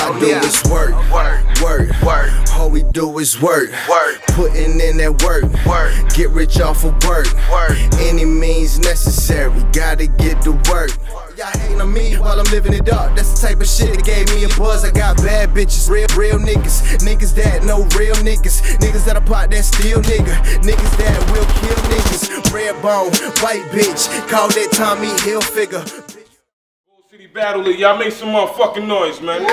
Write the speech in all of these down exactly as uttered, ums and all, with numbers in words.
all I do is work, work, work. All we do is work, work. Putting in that work, work. Get rich off of work, work. Any means necessary, gotta get to work. Y'all hating on me while I'm living it up. That's the type of shit that gave me a buzz. I got bad bitches, real, real niggas. Niggas that know real niggas. Niggas that I pot that steal nigga. Niggas that will kill niggas. Red bone, white bitch. Call that Tommy Hilfiger. Bull City Battle, y'all make some motherfucking noise, man. It's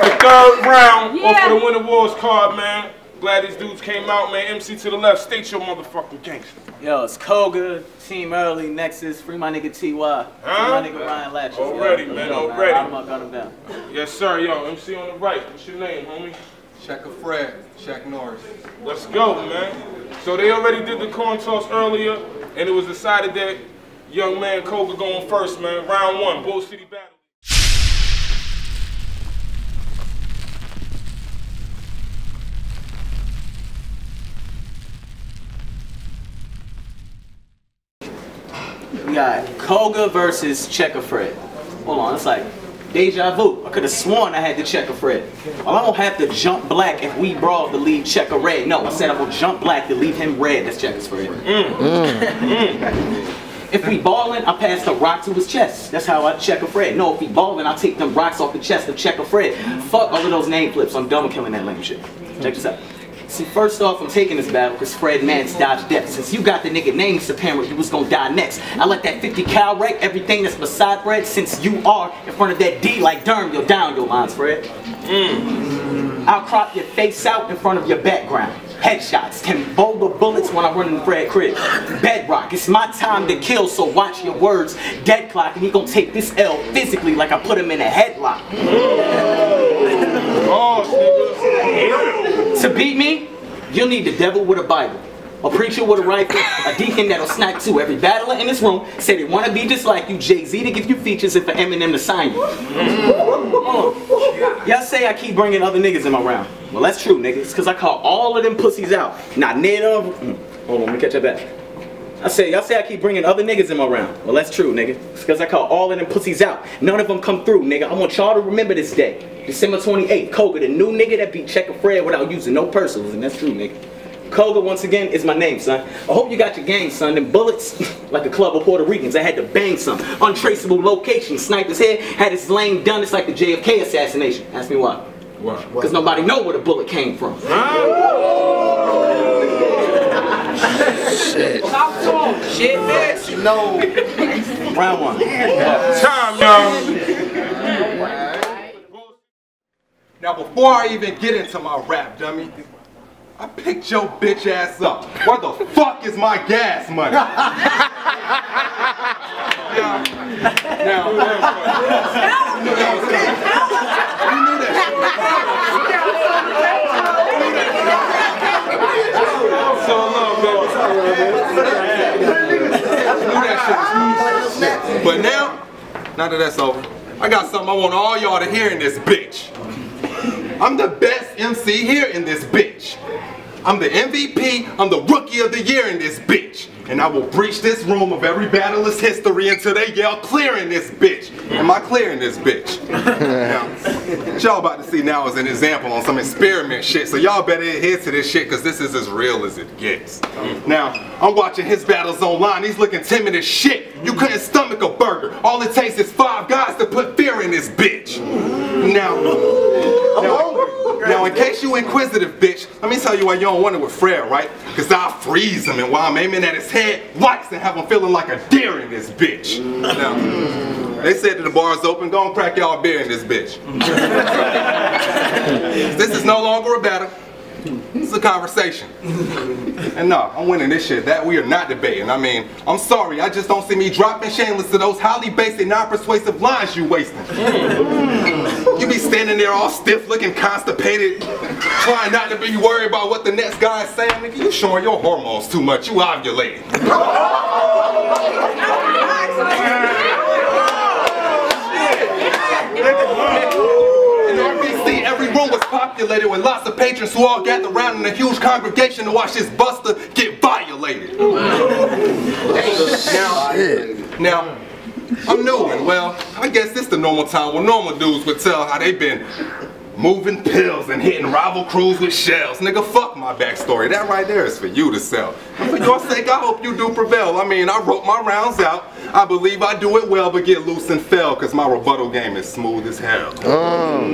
the third round yeah. off of the Winter Wars card, man. Glad these dudes came out, man. M C to the left, state your motherfucking gangster. Yo, it's Koga, Team Early, Nexus, free my nigga T Y, free huh? my nigga Ryan Latches. Already, yo, man, already. I'm up on him down. Yes, sir, yo, M C on the right. What's your name, homie? Checka Fred, Check Norris. Let's go, man. So they already did the coin toss earlier, and it was decided that young man Koga going first, man. Round one, Bull City Battle. We got Koga versus Checka Fred. Hold on, it's like deja vu. I could have sworn I had the Checka Fred. Well, I don't have to jump black if we brawl to leave Checka red. No, I said I will jump black to leave him red. That's Checka Fred. Mm. Mm. Mm. If we ballin', I pass the rock to his chest. That's how I Checka Fred. No, if we ballin', I take them rocks off the chest of Checka Fred. Fuck all of those name flips. I'm done with killing that lame shit. Check this out. See, first off, I'm taking this battle because Fred Mance dodged death. Since you got the nigga names apparent, you was gonna die next. I let that fifty cal wreck everything that's beside Fred since you are in front of that D like Derm, you're down your lines, Fred. Mm. I'll crop your face out in front of your background. Headshots, ten boulder bullets when I run in Fred crib. Bedrock, it's my time to kill, so watch your words. Dead clock, and he gonna take this L physically like I put him in a headlock. Oh, nigga. To beat me, you'll need the devil with a Bible, a preacher with a rifle, a deacon that'll snipe too. Every battler in this room said they want to be just like you, Jay Z to give you features and for Eminem to sign you. Mm. Y'all say I keep bringing other niggas in my round. Well, that's true, niggas, because I call all of them pussies out. Not near them. Mm. Hold on, let me catch that back. I say, y'all say I keep bringing other niggas in my round. Well, that's true, nigga. It's because I call all of them pussies out. None of them come through, nigga. I want y'all to remember this day. December twenty-eighth, Koga, the new nigga that beat Checka Fred without using no personals, and that's true, nigga. Koga, once again, is my name, son. I hope you got your game, son. Them bullets, like a club of Puerto Ricans, I had to bang some. Untraceable location, sniper's head, had his lane done. It's like the J F K assassination. Ask me why. Why? Because nobody know where the bullet came from. Shit. Stop talking, shit, bitch. No. Round one. Time, y'all. Now, before I even get into my rap, dummy, I picked your bitch ass up. Where the fuck is my gas money? Now, now, so low. But now, now that that's over, I got something I want all y'all to hear in this bitch. I'm the best M C here in this bitch. I'm the M V P, I'm the rookie of the year in this bitch. And I will breach this room of every battler's history until they yell clear in this bitch. Am I clear in this bitch? Now, what y'all about to see now is an example on some experiment shit, so y'all better adhere to this shit because this is as real as it gets. Now, I'm watching his battles online, he's looking timid as shit. You couldn't stomach a burger. All it takes is Five Guys to put fear in this bitch. Now, now, now in case you inquisitive bitch, let me tell you why you don't want it with Fred, right? Because I'll freeze him and while I'm aiming at his head, wax and have him feeling like a deer in this bitch. Now, they said that the bar's open, go and crack y'all beer in this bitch. This is no longer a battle. It's a conversation. And no, I'm winning this shit. That we are not debating. I mean, I'm sorry, I just don't see me dropping shameless to those highly basic, non-persuasive lines you wasting. You be standing there all stiff, looking constipated, trying not to be worried about what the next guy is saying. Nigga, you showing your hormones too much. You ovulating. R B C, every room was populated with lots of patrons who all gathered around in a huge congregation to watch this buster get violated. now, now, I'm knowing, well, I guess this the normal time where normal dudes would tell how they been moving pills and hitting rival crews with shells. Nigga, fuck my backstory. That right there is for you to sell. But for your sake, I hope you do prevail. I mean, I wrote my rounds out. I believe I do it well, but get loose and fell, because my rebuttal game is smooth as hell. Oh.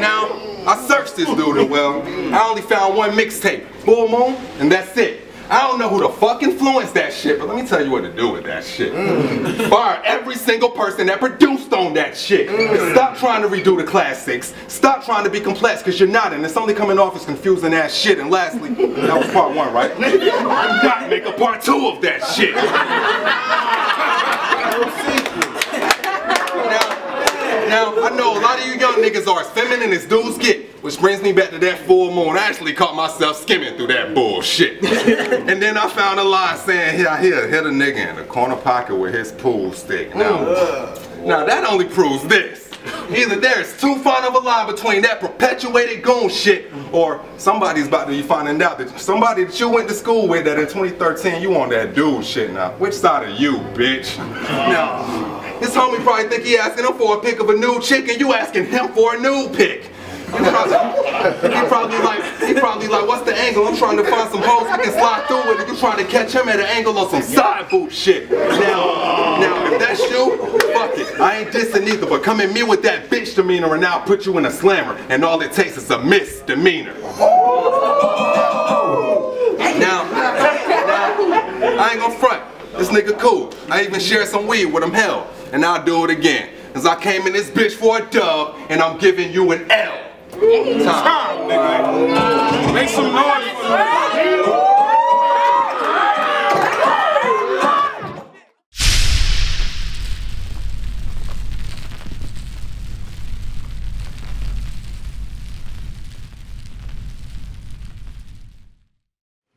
Now, I searched this dude and well, I only found one mixtape, Full Moon, and that's it. I don't know who the fuck influenced that shit, but let me tell you what to do with that shit. Mm. Fire every single person that produced on that shit. Mm. Stop trying to redo the classics. Stop trying to be complex, because you're not, and it's only coming off as confusing ass shit. And lastly, that was part one, right? I'm not making part two of that shit. Now, now, I know a lot of you young niggas are as feminine as dudes get. Which brings me back to that full moon. I actually caught myself skimming through that bullshit. And then I found a line saying, here, here, hit a nigga in the corner pocket with his pool stick. Now, mm. now that only proves this. Either there's too fine of a line between that perpetuated goon shit, or somebody's about to be finding out that somebody that you went to school with that in twenty thirteen, you on that dude shit now. Which side are you, bitch? Now, this homie probably think he asking him for a pic of a nude chick, and you asking him for a nude pic. He probably, he probably like, he probably like, what's the angle? I'm trying to find some hoes I can slide through with, and you trying to catch him at an angle on some side boot shit. Now, now, if that's you, fuck it. I ain't dissing either, but come at me with that bitch demeanor, and I'll put you in a slammer, and all it takes is a misdemeanor. Now, now, I ain't gonna front. This nigga cool. I even shared some weed with him, hell, and I'll do it again. 'Cause I came in this bitch for a dub, and I'm giving you an L. Time. Time, nigga. Make some noise for me.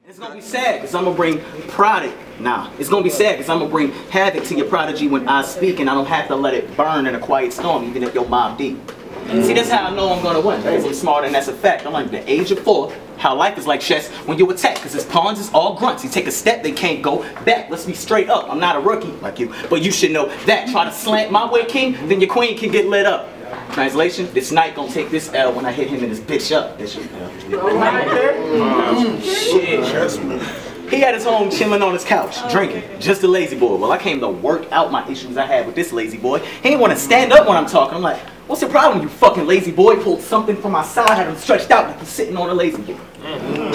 It's gonna be sad, 'cause I'm gonna bring product. Nah, it's gonna be sad because I'm gonna bring havoc to your prodigy when I speak, and I don't have to let it burn in a quiet storm, even if you're mob deep. Mm. See, that's how I know I'm gonna win. Because I'm smart, and that's a fact. I'm like the age of four. How life is like chess when you attack, because his pawns is all grunts. You take a step, they can't go back. Let's be straight up. I'm not a rookie like you, but you should know that. Try to slant my way, king, then your queen can get lit up. Translation, this knight gonna take this L when I hit him and his bitch up. This shit. Mm. Shit. He had his home chilling on his couch, drinking, just a lazy boy. Well, I came to work out my issues I had with this lazy boy. He didn't want to stand up when I'm talking. I'm like, what's your problem, you fucking lazy boy? Pulled something from my side, had him stretched out like he's sitting on a lazy boy.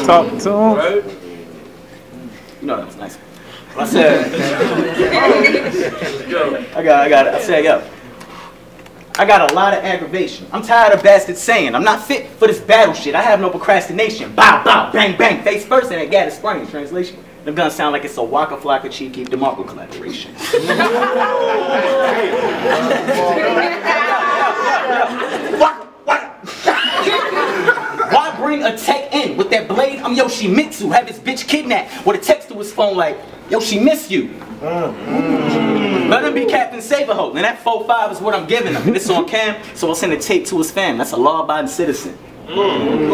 Talk to him. Right? You know that was nice. I said, I got, I got it. I said, yo. I got a lot of aggravation. I'm tired of bastards saying I'm not fit for this battle shit. I have no procrastination. Bow, bow, bang, bang, face first, and it got a spring. Translation. Them guns sound like it's a Waka Flocka, Cheeky DeMarco collaboration. Why bring a tech in with that blade? I'm Yoshimitsu. Have this bitch kidnapped with a text to his phone like, yo, she miss you. Mm. Let him be Captain Saberhope, and that four five is what I'm giving him. It's on cam, so I'll send a tape to his fam. That's a law-abiding citizen. Mm.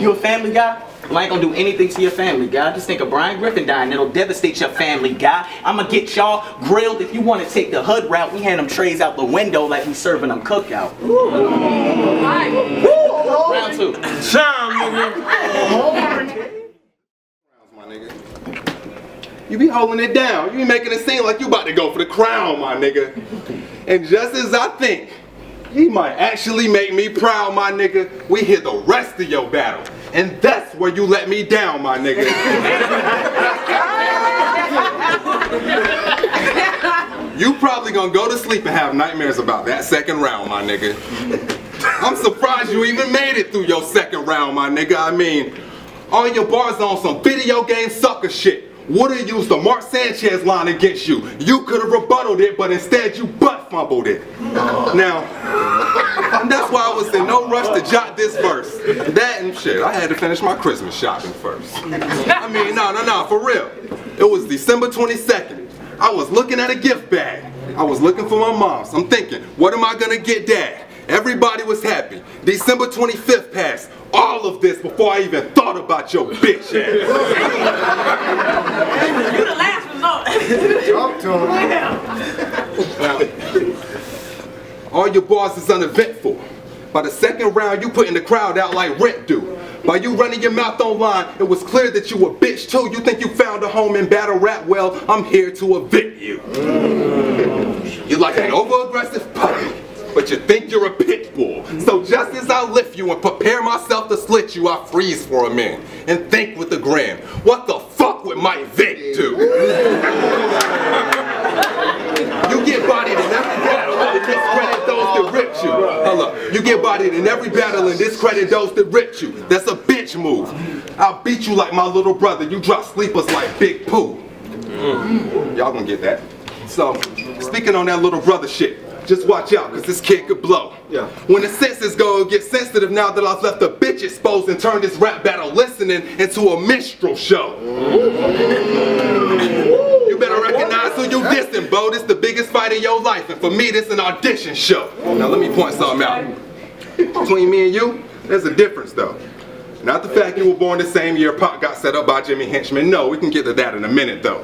You a family guy? Well, I ain't gonna do anything to your family, guy. Just think of Brian Griffin dying. It'll devastate your family, guy. I'ma get y'all grilled. If you want to take the hood route, we hand them trays out the window like we serving them cookout. Ooh. Ooh. Ooh. Oh. Round two. Shine, nigga. My nigga. You be holding it down. You be making it seem like you about to go for the crown, my nigga. And just as I think, he might actually make me proud, my nigga, we hear the rest of your battle. And that's where you let me down, my nigga. You probably gonna go to sleep and have nightmares about that second round, my nigga. I'm surprised you even made it through your second round, my nigga. I mean, all your bars on some video game sucker shit. Would've used the Mark Sanchez line against you. You could've rebutted it, but instead you butt fumbled it. Now, and that's why I was in no rush to jot this verse. That and shit, I had to finish my Christmas shopping first. I mean, no, no, no, for real. It was December twenty-second. I was looking at a gift bag. I was looking for my mom's. I'm thinking, what am I gonna get, Dad? Everybody was happy. December twenty-fifth passed. All of this before I even thought about your bitch ass. You the last result. Talk to him. Wow. All your bars is uneventful. By the second round, you putting the crowd out like rent do. By you running your mouth online, it was clear that you a bitch too. You think you found a home in battle rap? Well, I'm here to evict you. Mm. You're like an over-aggressive puppy, but you think you're a pit bull. So just as I lift you and prepare myself to slit you, I freeze for a minute and think with the gram. What the fuck would my Vic do? You get bodied in every battle and discredit those that ripped you. Hold up. You get bodied in every battle and discredit those that ripped you. That's a bitch move. I'll beat you like my little brother. You drop sleepers like Big Pooh. Y'all gonna get that. So, speaking on that little brother shit, just watch out, cause this kid could blow. Yeah. When the senses go, it gets sensitive now that I've left the bitch exposed and turned this rap battle listening into a minstrel show. Ooh. You better recognize who you dissing, bo. This the biggest fight in your life, and for me, this an audition show. Now let me point something out. Between me and you, there's a difference though. Not the fact you were born the same year Pop got set up by Jimmy Henchman. No, we can get to that in a minute though.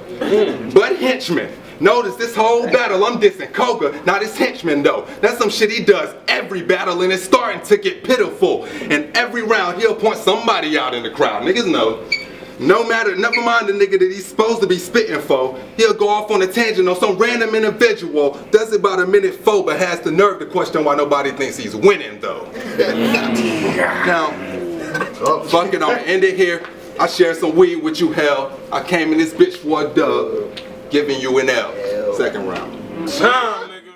But Henchman. Notice this whole battle, I'm dissing Koga, not his henchman though. That's some shit he does every battle and it's starting to get pitiful. And every round he'll point somebody out in the crowd. Niggas know. No matter, never mind the nigga that he's supposed to be spitting for, he'll go off on a tangent on some random individual, does it about a minute four, but has the nerve to question why nobody thinks he's winning though. Now, fuck it, I'm gonna end it here. I shared some weed with you, hell. I came in this bitch for a dub. Giving you an L. L. Second round. Time, nigga.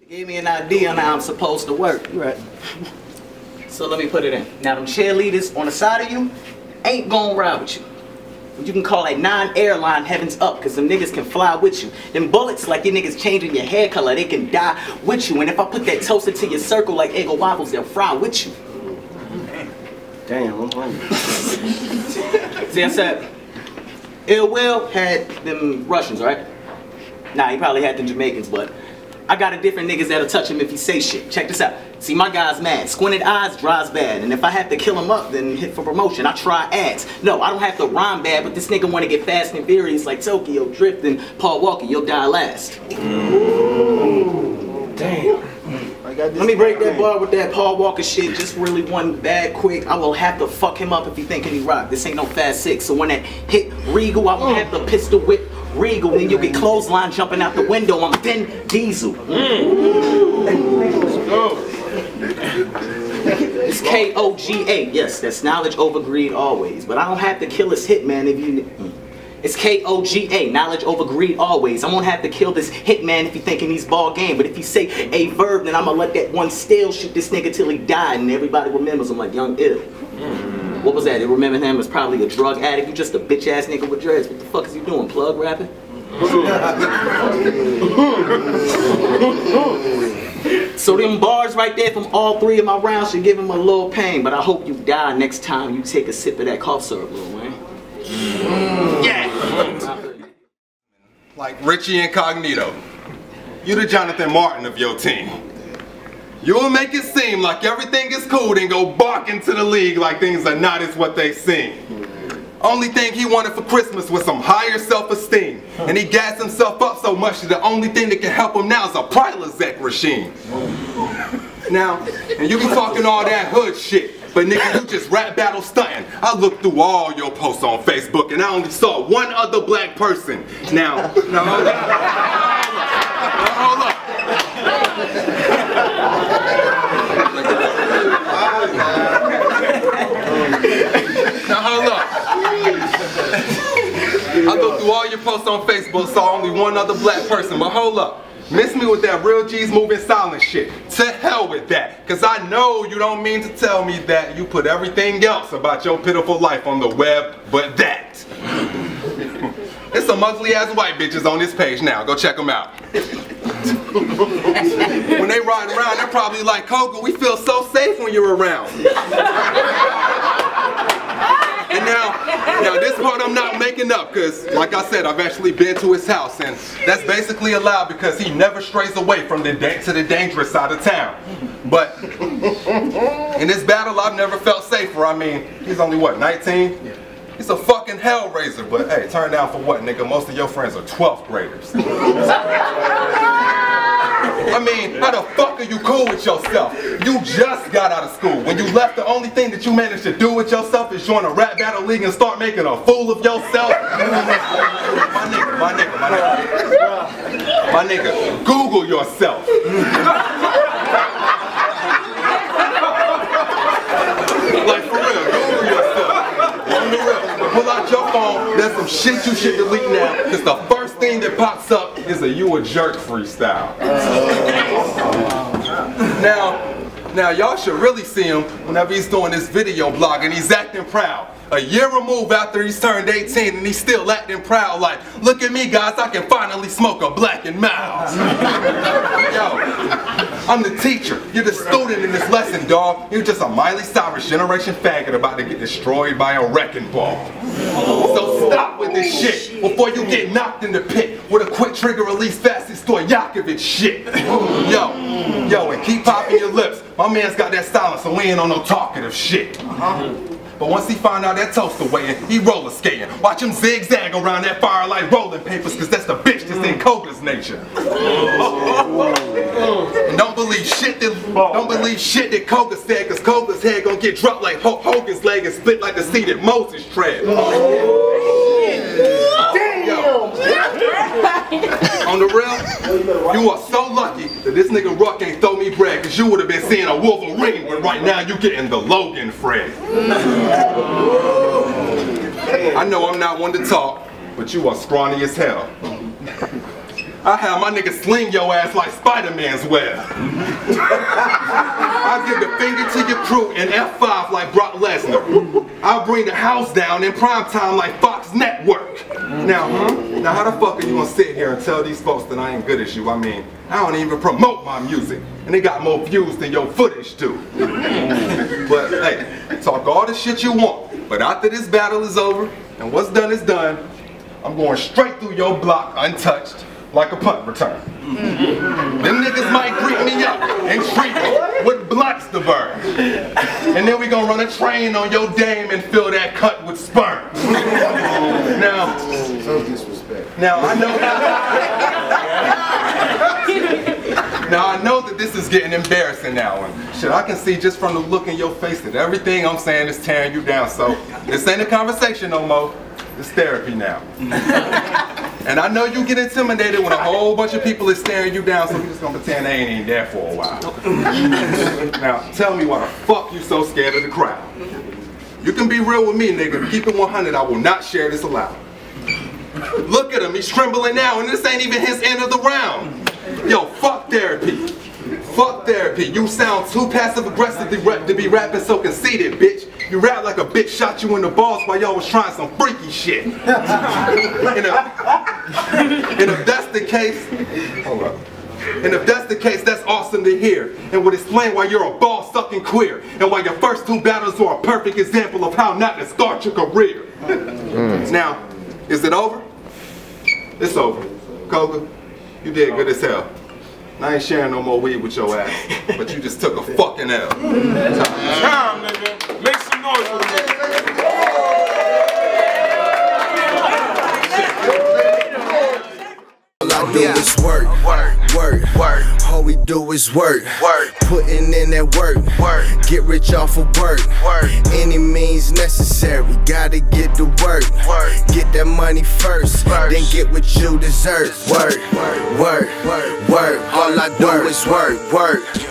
They gave me an idea on how I'm supposed to work. Right. So let me put it in. Now them cheerleaders on the side of you ain't gonna ride with you. You can call that non-airline heavens up, because them niggas can fly with you. Them bullets, like your niggas changing your hair color, they can die with you. And if I put that toast into your circle like Eggo waffles, they'll fry with you. Damn, I'm hungry. See, I said, Ill Will had them Russians, right? Nah, he probably had them Jamaicans, but I got a different niggas that'll touch him if he say shit. Check this out. See, my guy's mad. Squinted eyes drives bad. And if I have to kill him up, then hit for promotion. I try ads. No, I don't have to rhyme bad, but this nigga want to get fast and furious like Tokyo Drift and Paul Walker. You'll die last. Ooh. Damn. I got this. Let me break that bar with that Paul Walker shit. Just really one bad quick. I will have to fuck him up if he thinking he rock. This ain't no Fast six. So when that hit Regal, I will have to pistol whip Regal. Then you'll get clothesline jumping out the window. I'm Vin Diesel. Mm. It's K O G A. Yes, that's knowledge over greed always. But I don't have to kill this hitman if you... It's K O G A, knowledge over greed always. I won't have to kill this hitman if he thinking he's ball game. But if he say a verb, then I'ma let that one still shoot this nigga till he died. And everybody remembers him like Young Ill. What was that? They remember him as probably a drug addict. You just a bitch ass nigga with dreads. What the fuck is you doing? Plug rapping? So them bars right there from all three of my rounds should give him a little pain, but I hope you die next time you take a sip of that cough syrup, Lil Wayne. Mm. Yeah! Like Richie Incognito, you the Jonathan Martin of your team. You'll make it seem like everything is cool then go barking to the league like things are not as what they seem. Only thing he wanted for Christmas was some higher self-esteem. And he gassed himself up so much that the only thing that can help him now is a Prilosec regime. Now, and you be talking all that hood shit, but nigga, you just rap battle stunting. I looked through all your posts on Facebook and I only saw one other black person. Now, now hold up. Hold up. Now hold up. I looked through all your posts on Facebook, saw only one other black person, but hold up. Miss me with that real G's moving silent shit. To hell with that, cause I know you don't mean to tell me that you put everything else about your pitiful life on the web, but that. There's some ugly ass white bitches on this page now, go check them out. When they riding around, they're probably like, Koga, we feel so safe when you're around. Now, now this part I'm not making up because, like I said, I've actually been to his house, and that's basically allowed because he never strays away from the da- to the dangerous side of town. But in this battle, I've never felt safer. I mean, he's only what, nineteen? Yeah. He's a fucking hellraiser, but hey, turn down for what, nigga? Most of your friends are twelfth graders. I mean, how the fuck are you cool with yourself? You just got out of school. When you left, the only thing that you managed to do with yourself is join a rap battle league and start making a fool of yourself. My nigga, my nigga, my nigga. My nigga, Google yourself. Like, for real, Google yourself. On the real, pull out your phone. There's some shit you should delete now, because the first thing that pops up is a "you a jerk" freestyle. Now, now y'all should really see him whenever he's doing this video blog and he's acting proud. A year removed after he's turned eighteen and he's still acting proud like, look at me guys, I can finally smoke a black and mild. Yo, I'm the teacher, you're the student in this lesson, dog. You're just a Miley Cyrus generation faggot about to get destroyed by a wrecking ball. So stop with this shit before you get knocked in the pit with a quick trigger release Fast six Stojakovic shit. Yo, yo, and keep popping your lips. My man's got that silence, so we ain't on no talkative shit. Uh-huh. But once he find out that toaster weighing, he roller skating. Watch him zigzag around that fire like rolling papers, cause that's the bitch that's in Koga's nature. And don't believe shit that don't believe shit that Koga said, cause Koga's head gonna get dropped like Hulk Hogan's leg and split like the seed that Moses tread. On the real, you are so lucky that this nigga Rock ain't throw me bread, cause you would have been seeing a Wolverine when right now you getting the Logan Fred. I know I'm not one to talk, but you are scrawny as hell. I have my nigga sling your ass like Spider-Man's web. I give the finger to your crew in F five like Brock Lesnar. I'll bring the house down in prime time like Fox Network. Now, now how the fuck are you gonna sit here and tell these folks that I ain't good as you? I mean, I don't even promote my music, and it got more views than your footage do. But hey, talk all the shit you want, but after this battle is over, and what's done is done, I'm going straight through your block untouched, like a punt return. Mm-hmm. Them niggas might creep me up and treat me with blocks to burn. And then we gonna run a train on your dame and fill that cut with sperm. Now, no disrespect. Now I know. Now I know that this is getting embarrassing now, and shit, I can see just from the look in your face that everything I'm saying is tearing you down. So this ain't a conversation no more. It's therapy now. And I know you get intimidated when a whole bunch of people is staring you down, so we're just gonna pretend they ain't even there for a while. Now, tell me why the fuck you so scared of the crowd. You can be real with me, nigga. Keep it one hundred, I will not share this aloud. Look at him, he's trembling now, and this ain't even his end of the round. Yo, fuck therapy. Fuck therapy. You sound too passive-aggressive to be rapping so conceited, bitch. You rap like a bitch shot you in the balls while y'all was trying some freaky shit. and, if, and if that's the case, hold up. And if that's the case, that's awesome to hear, and would explain why you're a ball-sucking queer, and why your first two battles are a perfect example of how not to start your career. Mm. Now, is it over? It's over. Koga, you did good as hell. I ain't sharing no more weed with your ass, but you just took a fucking L. Time, nigga. Make some noise for me. All I do is work, work, work, work. All we do is work, work. Putting in that work, work. Get rich off of work, work. Any means necessary, gotta get to work, work. Get that money first, first. Then get what you deserve. Work, work, work, work. All I do is work, work.